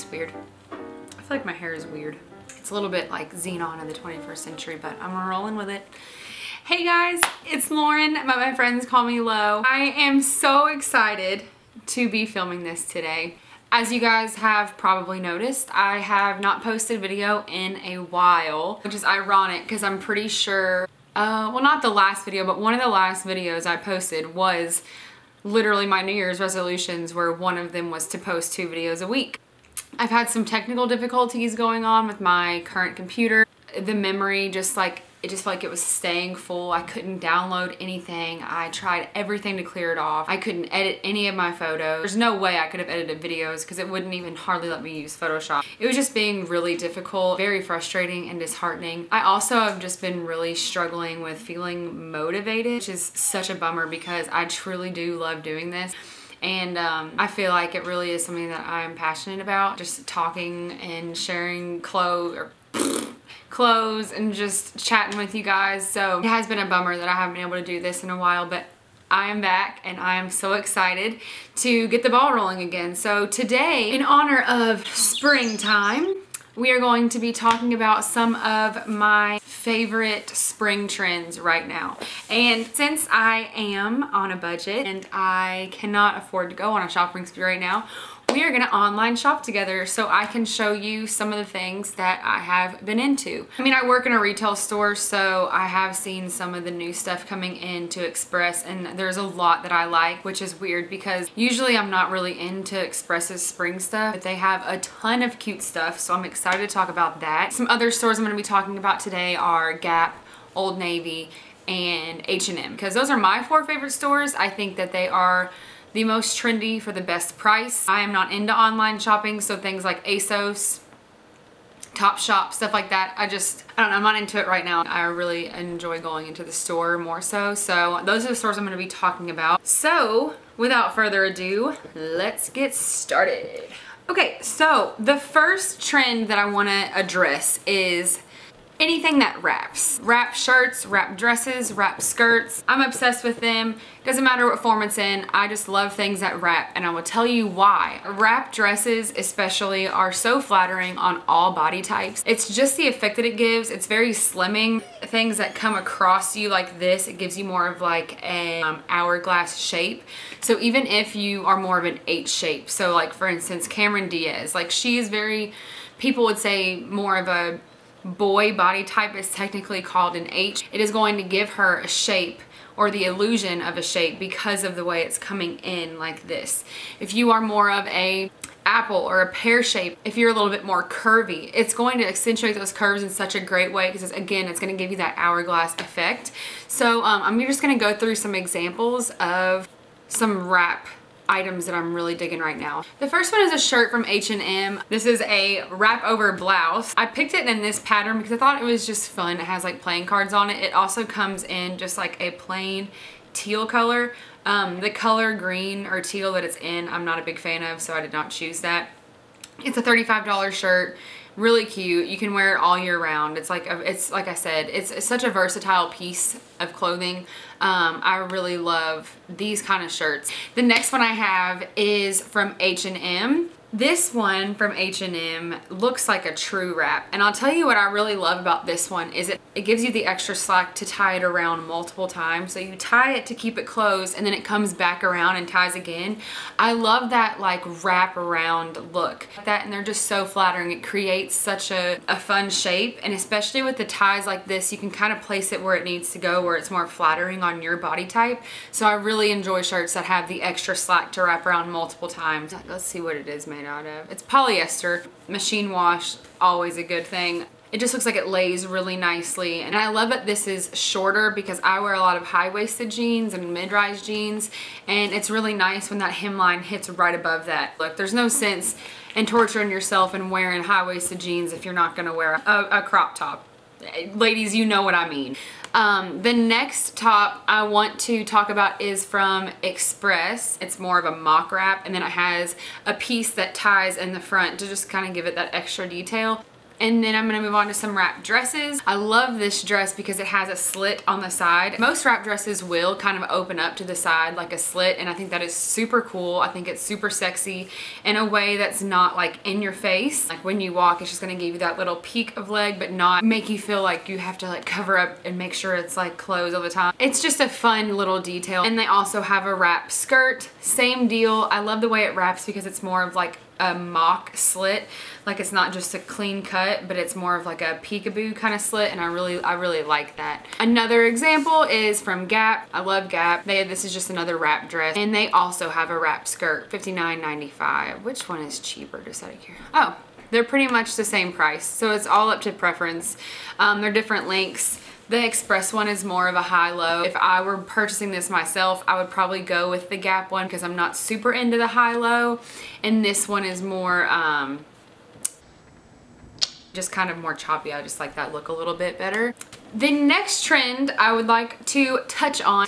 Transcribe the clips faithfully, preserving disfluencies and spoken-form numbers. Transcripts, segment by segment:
It's weird. I feel like my hair is weird. It's a little bit like xenon in the twenty-first century, but I'm rolling with it. Hey guys, it's Lauren, but my friends call me Lo. I am so excited to be filming this today. As you guys have probably noticed, I have not posted video in a while, which is ironic because I'm pretty sure, uh, well, not the last video, but one of the last videos I posted was literally my New Year's resolutions, where one of them was to post two videos a week. I've had some technical difficulties going on with my current computer. The memory just like, it just felt like it was staying full. I couldn't download anything. I tried everything to clear it off. I couldn't edit any of my photos. There's no way I could have edited videos because it wouldn't even hardly let me use Photoshop. It was just being really difficult, very frustrating and disheartening. I also have just been really struggling with feeling motivated, which is such a bummer because I truly do love doing this. And um, I feel like it really is something that I'm passionate about. Just talking and sharing clothes or clothes and just chatting with you guys. So it has been a bummer that I haven't been able to do this in a while, but I am back and I am so excited to get the ball rolling again. So today, in honor of springtime, we are going to be talking about some of my favorite spring trends right now. And since I am on a budget and I cannot afford to go on a shopping spree right now, we are gonna online shop together so I can show you some of the things that I have been into. I mean, I work in a retail store, so I have seen some of the new stuff coming into Express, and there's a lot that I like, which is weird because usually I'm not really into Express's spring stuff, but they have a ton of cute stuff, so I'm excited to talk about that. Some other stores I'm gonna be talking about today are Gap, Old Navy, and H and M, because those are my four favorite stores. I think that they are the most trendy for the best price. I am not into online shopping, so things like ASOS, Topshop, stuff like that, I just, I don't know, I'm not into it right now. I really enjoy going into the store more so. So those are the stores I'm gonna be talking about. So without further ado, let's get started. Okay, so the first trend that I wanna address is anything that wraps. Wrap shirts, wrap dresses, wrap skirts. I'm obsessed with them. Doesn't matter what form it's in. I just love things that wrap, and I will tell you why. Wrap dresses especially are so flattering on all body types. It's just the effect that it gives. It's very slimming. Things that come across you like this, it gives you more of like an um, hourglass shape. So even if you are more of an H shape, so like for instance, Cameron Diaz, like she is very, people would say more of a boy body type, is technically called an H. It is going to give her a shape or the illusion of a shape because of the way it's coming in like this. If you are more of a apple or a pear shape, if you're a little bit more curvy, it's going to accentuate those curves in such a great way because again, it's going to give you that hourglass effect. So um, I'm just going to go through some examples of some wrap items that I'm really digging right now. The first one is a shirt from H and M. This is a wrap over blouse. I picked it in this pattern because I thought it was just fun. It has like playing cards on it. It also comes in just like a plain teal color. Um, the color green or teal that it's in, I'm not a big fan of, so I did not choose that. It's a thirty-five dollar shirt. Really cute. You can wear it all year round. It's like, a, it's like I said, it's, it's such a versatile piece of clothing. Um, I really love these kind of shirts. The next one I have is from H and M. This one from H and M looks like a true wrap. And I'll tell you what I really love about this one is it, it gives you the extra slack to tie it around multiple times. So you tie it to keep it closed and then it comes back around and ties again. I love that like wrap around look. That, and they're just so flattering. It creates such a, a fun shape. And especially with the ties like this, you can kind of place it where it needs to go, where it's more flattering on your body type. So I really enjoy shirts that have the extra slack to wrap around multiple times. Let's see what it is, man. Out of. It's polyester, machine wash, always a good thing. It just looks like it lays really nicely, and I love that this is shorter because I wear a lot of high-waisted jeans and mid-rise jeans, and it's really nice when that hemline hits right above that. Look, there's no sense in torturing yourself and wearing high-waisted jeans if you're not going to wear a, a crop top. Ladies, you know what I mean. Um, the next top I want to talk about is from Express. It's more of a mock wrap, and then it has a piece that ties in the front to just kind of give it that extra detail. And then I'm gonna move on to some wrap dresses. I love this dress because it has a slit on the side. Most wrap dresses will kind of open up to the side like a slit, and I think that is super cool. I think it's super sexy in a way that's not like in your face. Like when you walk, it's just gonna give you that little peek of leg, but not make you feel like you have to like cover up and make sure it's like closed all the time. It's just a fun little detail. And they also have a wrap skirt, same deal. I love the way it wraps because it's more of like a mock slit. Like it's not just a clean cut, but it's more of like a peekaboo kind of slit, and I really I really like that. Another example is from Gap. I love Gap. They this is just another wrap dress, and they also have a wrap skirt, fifty-nine ninety-five. Which one is cheaper, just out of curiosity? Oh, they're pretty much the same price, so it's all up to preference. Um, they're different lengths. The Express one is more of a high-low. If I were purchasing this myself, I would probably go with the Gap one because I'm not super into the high-low. And this one is more, um, just kind of more choppy. I just like that look a little bit better. The next trend I would like to touch on.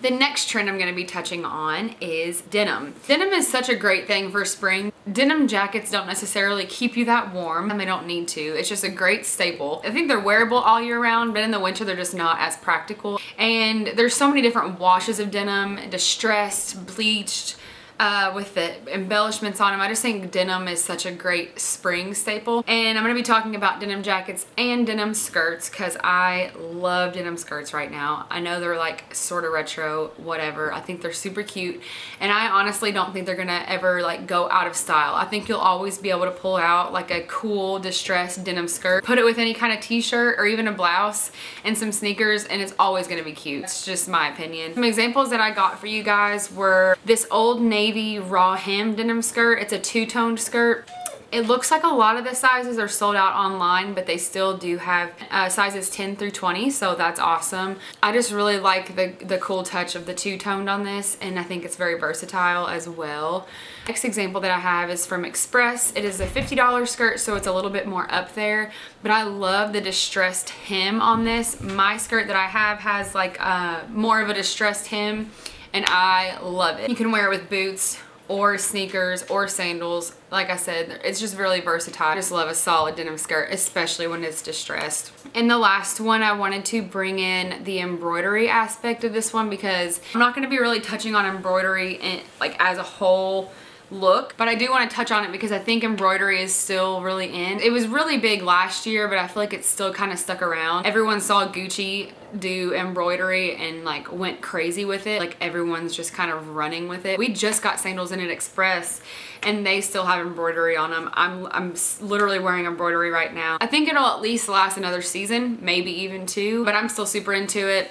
The next trend I'm gonna be touching on is denim. Denim is such a great thing for spring. Denim jackets don't necessarily keep you that warm, and they don't need to. It's just a great staple. I think they're wearable all year round, but in the winter they're just not as practical. And there's so many different washes of denim, distressed, bleached, Uh, with the embellishments on them. I just think denim is such a great spring staple. And I'm gonna be talking about denim jackets and denim skirts because I love denim skirts right now. I know they're like sort of retro, whatever. I think they're super cute, and I honestly don't think they're gonna ever like go out of style. I think you'll always be able to pull out like a cool distressed denim skirt, put it with any kind of t-shirt or even a blouse and some sneakers, and it's always gonna be cute. It's just my opinion. Some examples that I got for you guys were this Old Navy Navy raw hem denim skirt. It's a two-toned skirt. It looks like a lot of the sizes are sold out online, but they still do have uh, sizes ten through twenty, so that's awesome. I just really like the, the cool touch of the two-toned on this, and I think it's very versatile as well. Next example that I have is from Express. It is a fifty dollar skirt, so it's a little bit more up there, but I love the distressed hem on this. My skirt that I have has like uh, more of a distressed hem, and I love it. You can wear it with boots or sneakers or sandals. Like I said, it's just really versatile. I just love a solid denim skirt, especially when it's distressed. And the last one, I wanted to bring in the embroidery aspect of this one because I'm not gonna be really touching on embroidery and like as a whole look, but I do want to touch on it because I think embroidery is still really in. It was really big last year, but I feel like it's still kind of stuck around. Everyone saw Gucci do embroidery and like went crazy with it. Like everyone's just kind of running with it. We just got sandals in at Express and they still have embroidery on them. I'm, I'm literally wearing embroidery right now. I think it'll at least last another season, maybe even two, but I'm still super into it.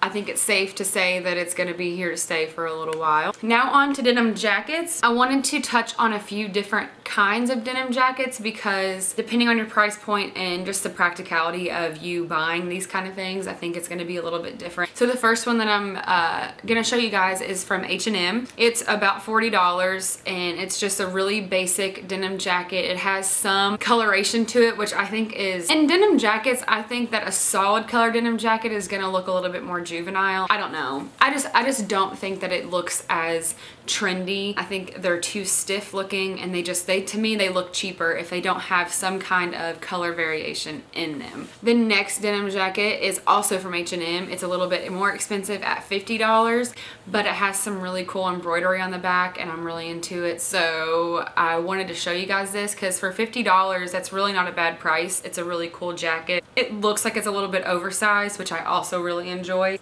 I think it's safe to say that it's gonna be here to stay for a little while. Now on to denim jackets. I wanted to touch on a few different kinds of denim jackets because depending on your price point and just the practicality of you buying these kind of things, I think it's gonna be a little bit different. So the first one that I'm uh, gonna show you guys is from H and M. It's about forty dollars, and it's just a really basic denim jacket. It has some coloration to it, which I think is, in denim jackets, I think that a solid color denim jacket is gonna look a little bit more juvenile. I don't know. I just I just don't think that it looks as trendy. I think they're too stiff looking, and they just they to me they look cheaper if they don't have some kind of color variation in them. The next denim jacket is also from H and M. It's a little bit more expensive at fifty dollars, but it has some really cool embroidery on the back, and I'm really into it. So I wanted to show you guys this because for fifty dollars, that's really not a bad price. It's a really cool jacket. It looks like it's a little bit oversized, which I also really enjoy.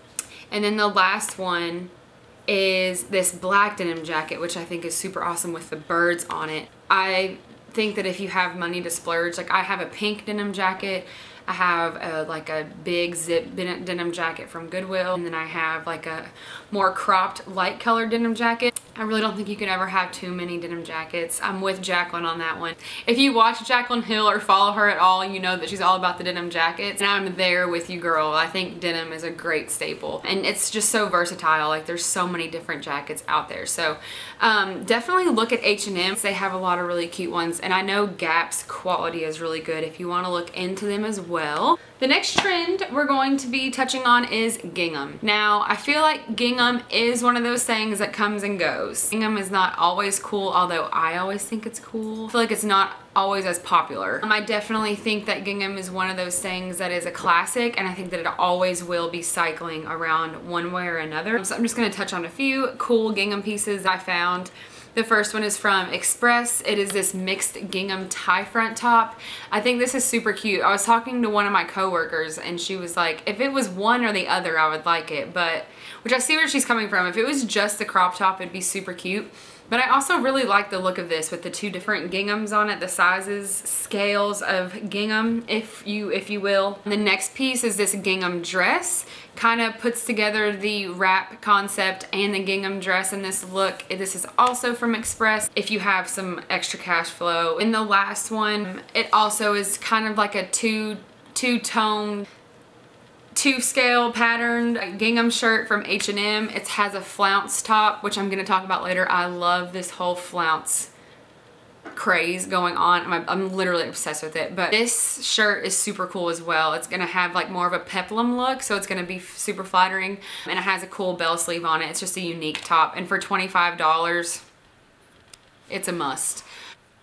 And then the last one is this black denim jacket, which I think is super awesome with the birds on it. I think that if you have money to splurge, like I have a pink denim jacket, I have a, like a big zip denim jacket from Goodwill, and then I have like a more cropped light colored denim jacket. I really don't think you can ever have too many denim jackets. I'm with Jaclyn on that one. If you watch Jaclyn Hill or follow her at all, you know that she's all about the denim jackets, and I'm there with you, girl. I think denim is a great staple, and it's just so versatile. Like there's so many different jackets out there. So um, definitely look at H and M. They have a lot of really cute ones, and I know Gap's quality is really good if you want to look into them as well. Well, the next trend we're going to be touching on is gingham. Now, I feel like gingham is one of those things that comes and goes. those. Gingham is not always cool, although I always think it's cool. I feel like it's not always as popular. Um, I definitely think that gingham is one of those things that is a classic, and I think that it always will be cycling around one way or another. So I'm just gonna touch on a few cool gingham pieces I found. The first one is from Express. It is this mixed gingham tie front top. I think this is super cute. I was talking to one of my coworkers and she was like, if it was one or the other, I would like it, but, which I see where she's coming from. If it was just the crop top, it'd be super cute. But I also really like the look of this with the two different ginghams on it, the sizes, scales of gingham, if you if you will. The next piece is this gingham dress. Kind of puts together the wrap concept and the gingham dress in this look. This is also from Express if you have some extra cash flow. And the last one, it also is kind of like a two, two-tone, two scale patterned gingham shirt from H and M. It has a flounce top, which I'm going to talk about later. I love this whole flounce craze going on. I'm, I'm literally obsessed with it. But this shirt is super cool as well. It's going to have like more of a peplum look, so it's going to be super flattering. And it has a cool bell sleeve on it. It's just a unique top. And for twenty-five dollars, it's a must.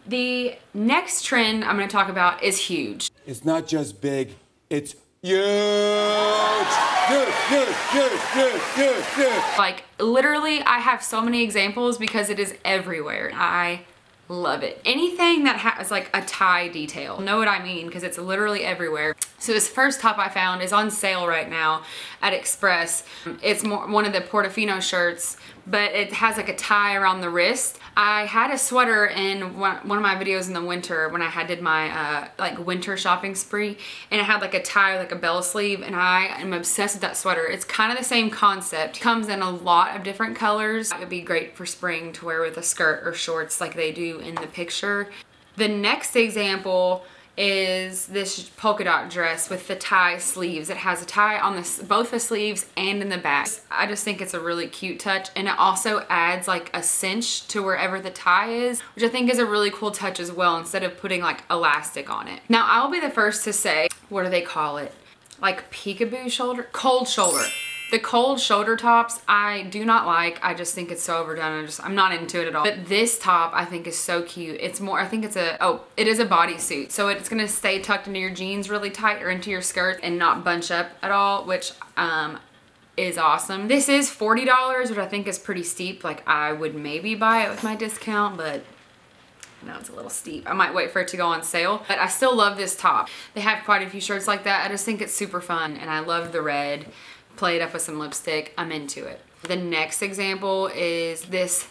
The next trend I'm going to talk about is huge. It's not just big, it's huge. Huge, huge, huge, huge, huge, huge. Like literally I have so many examples because it is everywhere. I love it. Anything that has like a tie detail. Know what I mean, because it's literally everywhere. So this first top I found is on sale right now at Express. It's more, one of the Portofino shirts, but it has like a tie around the wrist. I had a sweater in one, one of my videos in the winter when I had did my uh, like winter shopping spree, and it had like a tie, like a bell sleeve, and I am obsessed with that sweater. It's kind of the same concept. Comes in a lot of different colors. It would be great for spring to wear with a skirt or shorts like they do in the picture. The next example is this polka dot dress with the tie sleeves. It has a tie on the, both the sleeves and in the back. I just think it's a really cute touch, and it also adds like a cinch to wherever the tie is, which I think is a really cool touch as well, instead of putting like elastic on it. Now I'll be the first to say, what do they call it? Like peekaboo shoulder? Cold shoulder. The cold shoulder tops I do not like. I just think it's so overdone. I just, I'm not into it at all. But this top I think is so cute. It's more, I think it's a, oh, it is a bodysuit. So it's gonna stay tucked into your jeans really tight or into your skirt and not bunch up at all, which um, is awesome. This is forty dollars, which I think is pretty steep. Like I would maybe buy it with my discount, but no, it's a little steep. I might wait for it to go on sale, but I still love this top. They have quite a few shirts like that. I just think it's super fun, and I love the red. Play it up with some lipstick. I'm into it. The next example is this,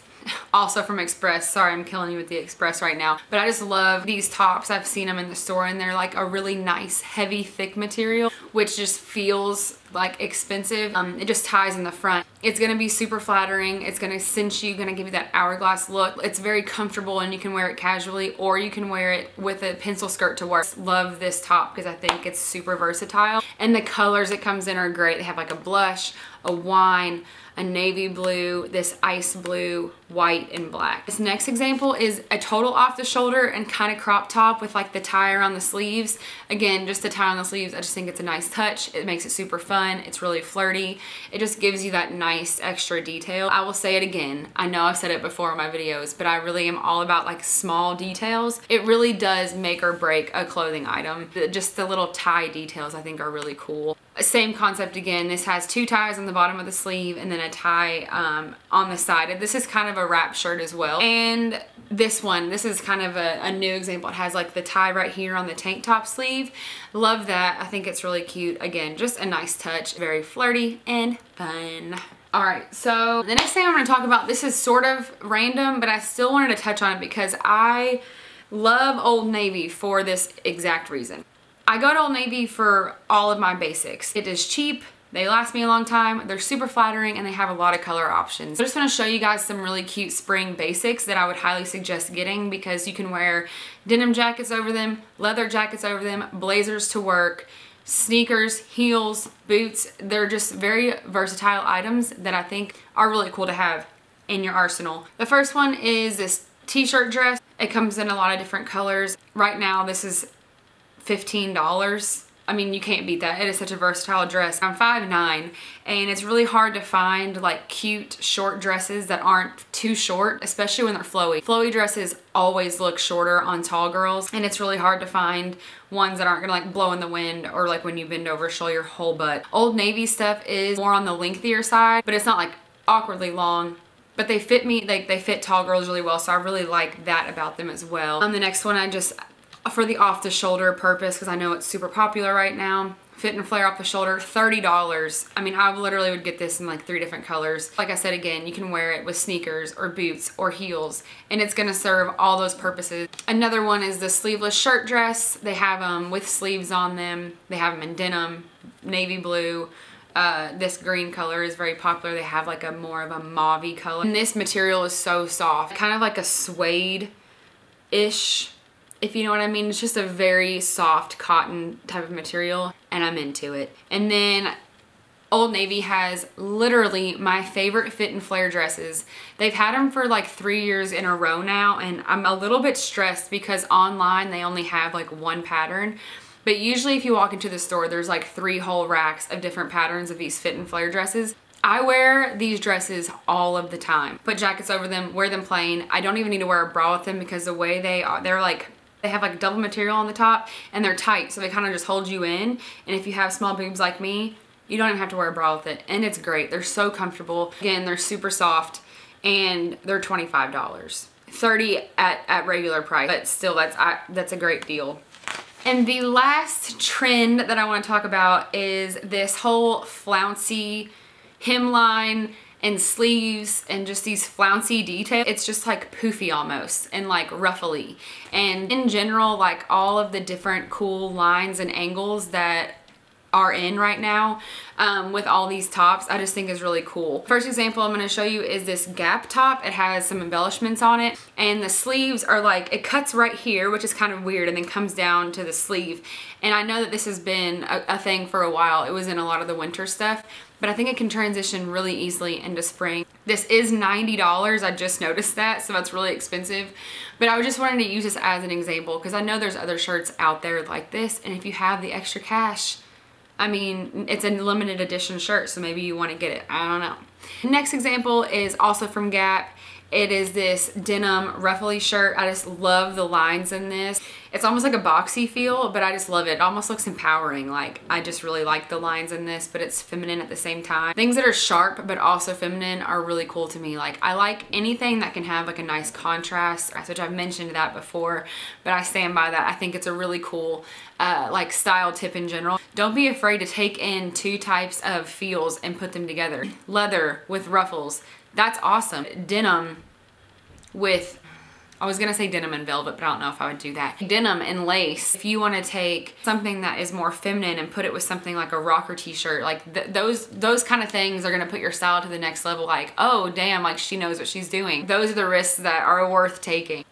also from Express. Sorry, I'm killing you with the Express right now, but I just love these tops. I've seen them in the store, and they're like a really nice, heavy, thick material, which just feels like expensive. Um, it just ties in the front. It's gonna be super flattering. It's gonna cinch you, gonna give you that hourglass look. It's very comfortable, and you can wear it casually, or you can wear it with a pencil skirt to work. Love this top because I think it's super versatile, and the colors it comes in are great. They have like a blush, a wine, a navy blue, this ice blue, white, and black. This next example is a total off the shoulder and kind of crop top with like the tie around the sleeves. Again, just the tie on the sleeves, I just think it's a nice touch. It makes it super fun. It's really flirty. It just gives you that nice extra detail. I will say it again. I know I've said it before in my videos, but I really am all about like small details. It really does make or break a clothing item. Just the little tie details I think are really cool. Same concept again. This has two ties on the bottom of the sleeve and then a tie um, on the side. This is kind of a wrap shirt as well. And this one, this is kind of a, a new example. It has like the tie right here on the tank top sleeve. Love that. I think it's really cute. Again, just a nice touch. Very flirty and fun. All right, so the next thing I'm going to talk about, this is sort of random, but I still wanted to touch on it because I love Old Navy for this exact reason. I go to Old Navy for all of my basics. It is cheap, they last me a long time, they're super flattering, and they have a lot of color options. I just wanna show you guys some really cute spring basics that I would highly suggest getting, because you can wear denim jackets over them, leather jackets over them, blazers to work, sneakers, heels, boots. They're just very versatile items that I think are really cool to have in your arsenal. The first one is this t-shirt dress. It comes in a lot of different colors. Right now, this is fifteen dollars. I mean, you can't beat that. It is such a versatile dress. I'm five nine, and it's really hard to find like cute short dresses that aren't too short, especially when they're flowy. Flowy dresses always look shorter on tall girls, and it's really hard to find ones that aren't gonna like blow in the wind or like when you bend over show your whole butt. Old Navy stuff is more on the lengthier side, but it's not like awkwardly long. But they fit me, like they fit tall girls really well, so I really like that about them as well. Um, the next one I just, for the off the shoulder purpose, because I know it's super popular right now, Fit and Flare off the shoulder, thirty dollars. I mean, I literally would get this in like three different colors. Like I said, again, you can wear it with sneakers or boots or heels, and it's gonna serve all those purposes. Another one is the sleeveless shirt dress. They have them um, with sleeves on them. They have them in denim, navy blue. Uh, this green color is very popular. They have like a more of a mauve-y color. And this material is so soft, kind of like a suede-ish, if you know what I mean. It's just a very soft cotton type of material, and I'm into it. And then Old Navy has literally my favorite Fit and Flare dresses. They've had them for like three years in a row now, and I'm a little bit stressed because online they only have like one pattern. But usually if you walk into the store, there's like three whole racks of different patterns of these Fit and Flare dresses. I wear these dresses all of the time. Put jackets over them, wear them plain. I don't even need to wear a bra with them because the way they are, they're like, they have like double material on the top and they're tight. So they kind of just hold you in. And if you have small boobs like me, you don't even have to wear a bra with it. And it's great. They're so comfortable. Again, they're super soft and they're twenty-five dollars. thirty dollars at, at regular price, but still that's, I, that's a great deal. And the last trend that I want to talk about is this whole flouncy hemline and sleeves and just these flouncy details. It's just like poofy almost and like ruffly. And in general, like all of the different cool lines and angles that are in right now um, with all these tops, I just think is really cool. First example I'm going to show you is this Gap top. It has some embellishments on it, and the sleeves are like, it cuts right here, which is kind of weird, and then comes down to the sleeve. And I know that this has been a, a thing for a while. It was in a lot of the winter stuff, but I think it can transition really easily into spring. This is ninety dollars. I just noticed that, so that's really expensive. But I just wanted to use this as an example because I know there's other shirts out there like this, and if you have the extra cash, I mean, it's a limited edition shirt, so maybe you want to get it. I don't know. Next example is also from Gap. It is this denim ruffly shirt. I just love the lines in this. It's almost like a boxy feel, but I just love it. It almost looks empowering. Like, I just really like the lines in this, but it's feminine at the same time. Things that are sharp but also feminine are really cool to me. Like, I like anything that can have like a nice contrast, which I've mentioned that before, but I stand by that. I think it's a really cool uh, like style tip in general. Don't be afraid to take in two types of feels and put them together. Leather with ruffles. That's awesome. Denim with, I was gonna say denim and velvet, but I don't know if I would do that. Denim and lace. If you wanna take something that is more feminine and put it with something like a rocker t-shirt, like th those those kind of things are gonna put your style to the next level. Like, oh damn, like she knows what she's doing. Those are the risks that are worth taking.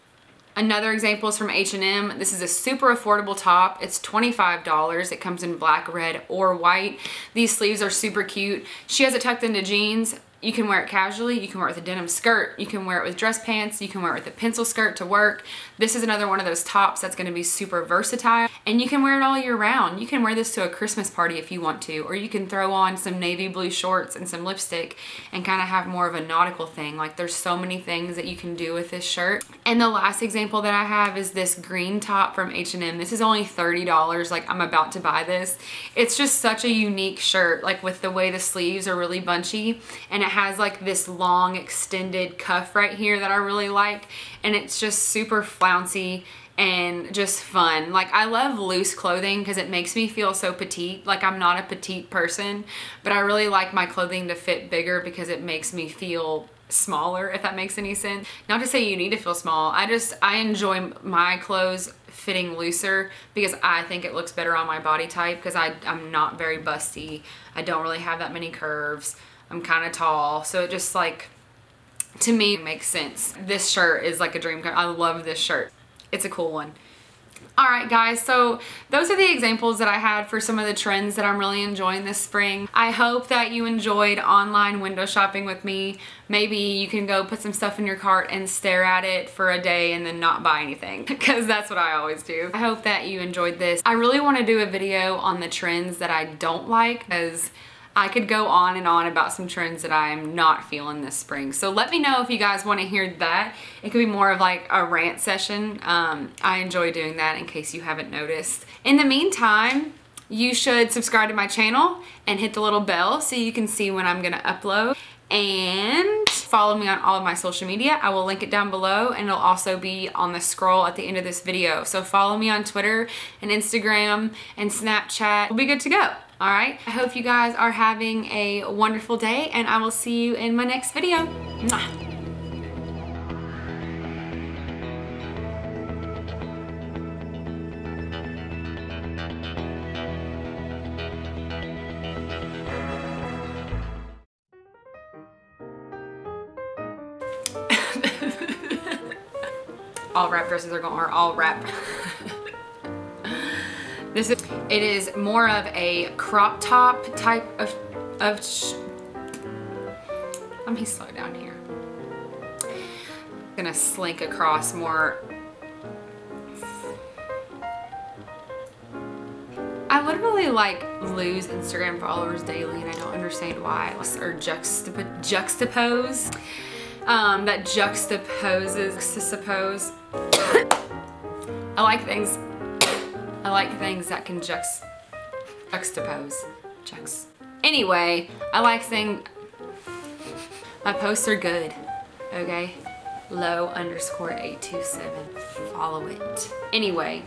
Another example is from H and M. This is a super affordable top. It's twenty-five dollars. It comes in black, red, or white. These sleeves are super cute. She has it tucked into jeans. You can wear it casually, you can wear it with a denim skirt, you can wear it with dress pants, you can wear it with a pencil skirt to work. This is another one of those tops that's gonna be super versatile, and you can wear it all year round. You can wear this to a Christmas party if you want to, or you can throw on some navy blue shorts and some lipstick and kind of have more of a nautical thing. Like, there's so many things that you can do with this shirt. And the last example that I have is this green top from H and M. This is only thirty dollars, like I'm about to buy this. It's just such a unique shirt, like with the way the sleeves are really bunchy, and it has like this long extended cuff right here that I really like, and it's just super flouncy and just fun. Like, I love loose clothing because it makes me feel so petite. Like, I'm not a petite person, but I really like my clothing to fit bigger because it makes me feel smaller, if that makes any sense. Not to say you need to feel small. I just, I enjoy my clothes fitting looser because I think it looks better on my body type, because I, I'm not very busty. I don't really have that many curves. I'm kind of tall, so it just, like, to me, makes sense. This shirt is like a dream. I love this shirt. It's a cool one. All right guys, so those are the examples that I had for some of the trends that I'm really enjoying this spring. I hope that you enjoyed online window shopping with me. Maybe you can go put some stuff in your cart and stare at it for a day and then not buy anything, because that's what I always do. I hope that you enjoyed this. I really want to do a video on the trends that I don't like, because I could go on and on about some trends that I'm not feeling this spring. So let me know if you guys want to hear that. It could be more of like a rant session. Um, I enjoy doing that, in case you haven't noticed. In the meantime, you should subscribe to my channel and hit the little bell so you can see when I'm going to upload. And follow me on all of my social media. I will link it down below, and it'll also be on the scroll at the end of this video. So follow me on Twitter and Instagram and Snapchat. We'll be good to go. All right, I hope you guys are having a wonderful day, and I will see you in my next video. Mwah. All wrap dresses are going, or all wrap. This is, it is more of a crop top type of, of sh let me slow down here. I'm gonna slink across more. I literally like lose Instagram followers daily, and I don't understand why. Or juxtap juxtapose. Um, that juxtaposes, suppose. I like things, I like things that can juxt, juxtapose, juxt. Anyway, I like things, my posts are good, okay? Low underscore eight two seven, follow it. Anyway.